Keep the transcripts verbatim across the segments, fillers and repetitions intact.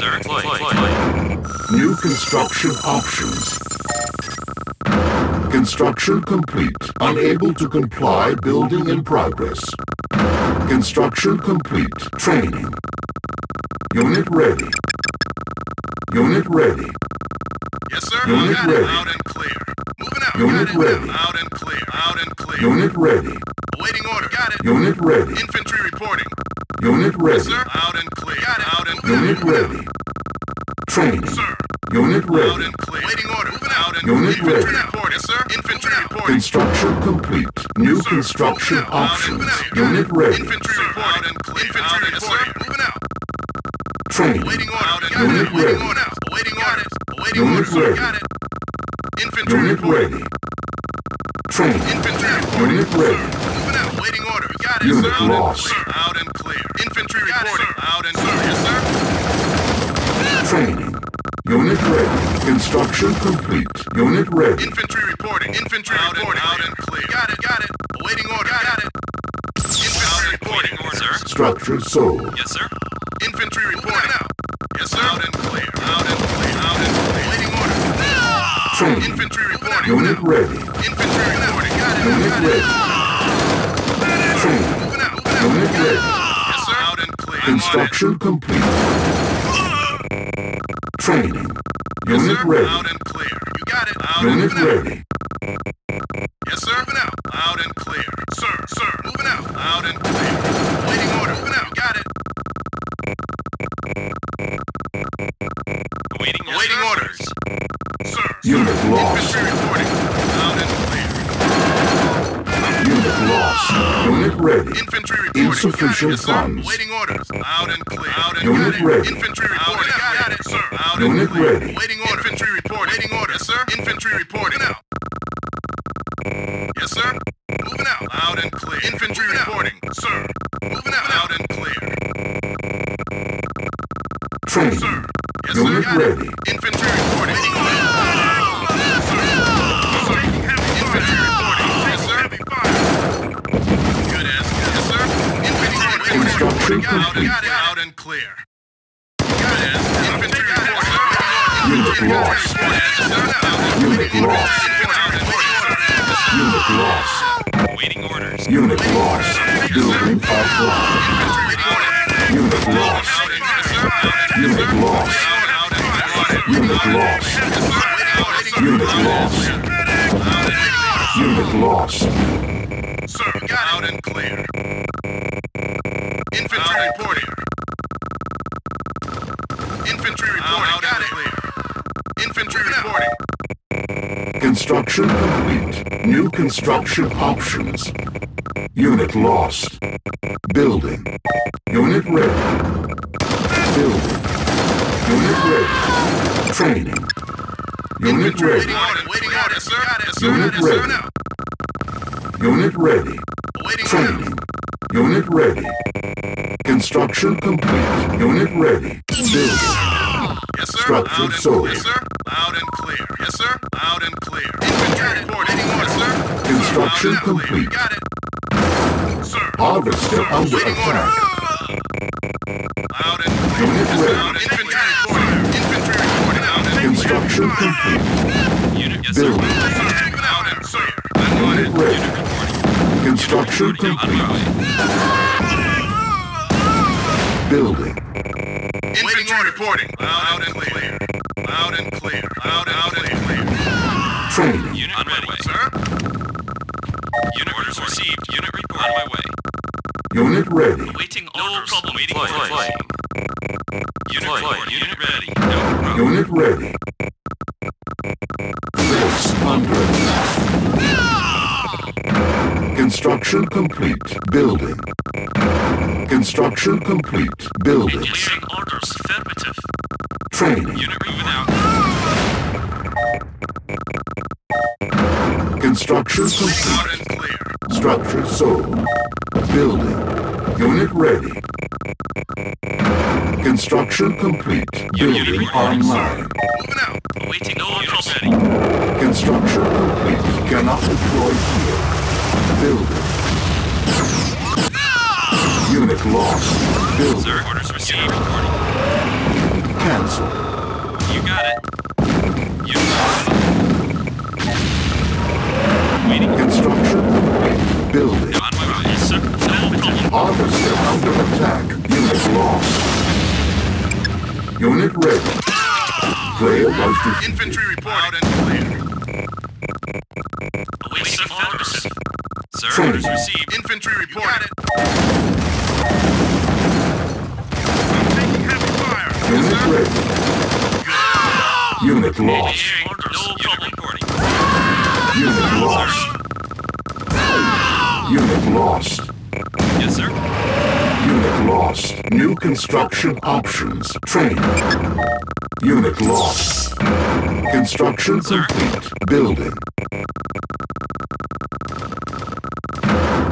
Sensor deployed. New construction options. Construction complete. Unable to comply. Building in progress. Construction complete. Training. Unit ready. Unit ready. Yes, sir. Unit ready. Out and clear. Moving out. Unit ready. Out and clear. Out and clear. Unit ready. Awaiting order. Got it. Unit ready. Infantry reporting. Unit ready. Yes, sir. Out and clear. Got it. Out and clear. Unit ready. Training. Yes, sir. Unit ready. Out and clear. Waiting order. Moving out and unit clear. Infantry ready. Report. Yes, sir. Infantry report. Construction complete. New yes, construction out. Options. Out unit ready. Infantry sir. Report. Out and clear. Infantry out report. Yes, moving out. Training. Waiting order. Unit it. Ready. Waiting order. Waiting order. Waiting unit order. Ready. Got it. Infantry unit report. Ready. Training. Infantry report. Unit ready. Moving out. Waiting order. Got it. Unit sir. Lost. Out and, out and clear. Infantry reporting. It, out and clear. Yes, sir. Training. Unit ready. Construction complete. Unit ready. Infantry reporting. Infantry out reporting. And out and clear. Got it. Got it. Waiting order. Got it. Infantry reporting. Order, sir. Structure sold. Yes, sir. Infantry reporting. Out. Yes, sir. Out and clear. Out and clear. Out and clear. Waiting order. No! Training. Infantry reporting. Unit out. Ready. Infantry reporting. Got it. Unit got ready. It. Training. Moving out. Moving out. Unit ready. Yes, sir. Out and clear. Construction complete. Training. Yes, unit sir. Ready. Out and clear. You got it. Out unit and ready. Out. Yes, sir. Moving out. Out and clear. Sir. Sir. Moving out. Out and clear. Waiting order. Moving out. Got it. Awaiting yes, orders. Sir, unit sir. Lost. Infantry reporting. Out and clear. Unit lost. Unit ready. Infantry reporting. Insufficient yes, funds. Waiting orders. Out and clear. Out and unit got ready. It. Infantry reporting. Out got it, sir. Out unit and clear. Ready. Waiting order. Infantry report. Waiting order, yes, sir. Infantry reporting. Out. Yes, sir. Moving out. Out and clear. Infantry moving reporting. Out. Sir. Moving out. Out and clear. Training. Sir. Yes, unit sir. Ready. Infantry reporting. Yes, sir. Sir. Infantry reporting. Yes, sir. Good ass. Yes, sir. Infantry reporting. Out and, out and clear. Good ass. Infantry reporting. Unit lost. Unit lost. Unit lost. Waiting orders. Unit lost. Building offline. Unit lost. Unit lost. Unit lost. Unit lost. Unit lost. Sir, got out and clear. Infantry reporting. Infantry reporting. Got it. Infantry reporting. Construction complete. New construction options. Unit lost. Building. Unit ready. Building. Unit ready. Training. Unit ready. Unit ready. Unit ready. Training. Unit ready. Construction complete. Unit ready. Building. Structure sold. Loud and clear. Yes, sir. Loud and clear. Infantry reporting. Yes, sir. Construction complete. Got it. Sir. Harvester under attack. Out and unit ready. Infantry reporting. Infantry reporting. Out and construction complete. Unit yes, building. Out and sir. Unit ready. Construction complete. Building. Infantry reporting. Out and clear. Out and clear. Out and clear. Training. Unit on my way, sir. Unit orders received. Unit report on my way. Unit ready. Awaiting orders. No problem. Waiting for flight. Unit ready. Unit ready. No problem. Unit ready. Force under attack. Construction complete. Building. Construction complete. Building. Engaging orders. Affirmative. Training. Unit moving out. Construction complete. Structure sold. Building. Unit ready. Construction complete. Building unit online. Waiting no orders ready. Construction complete. Cannot deploy here. Building. Unit lost. Building. Sir, orders received. Cancel. You got it. You got it. Waiting. Construction. Building. On my way, yes, sir. Officer under attack. Unit lost. Unit ready. Player was defeated. Infantry report out and clear. Awaiting orders. Sir, orders received. Infantry report. You got it. I'm taking heavy fire. Unit yes, ready. Ah! Unit lost. No problem reporting. Unit lost. Ah! Unit lost. Yes, sir. Unit lost. New construction options. Train. Unit lost. Construction sir? Complete. Building.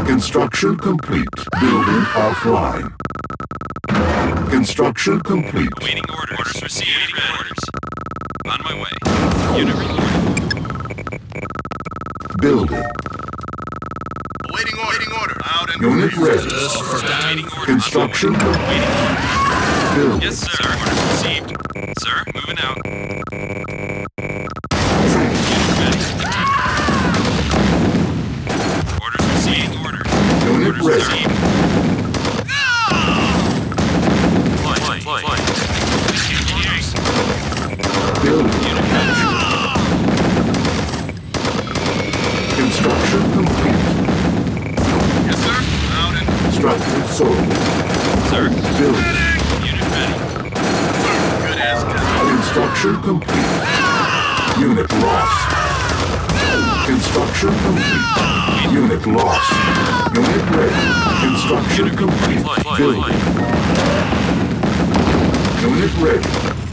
Construction complete. Building offline. Construction complete. Waiting orders. Orders received. Waiting orders. On my way. Unit reporting. Building. Waiting order. Waiting order. Loud and unit ready. Yes, construction complete. Building. Yes, sir. Orders received. Sir, moving out. Orders received. Order. Unit orders ready. Received. Soldier. Sir. Building. Unit ready. Good as good. Construction complete. Unit lost. Construction complete. Unit lost. Unit ready. Construction complete. Building. Unit ready.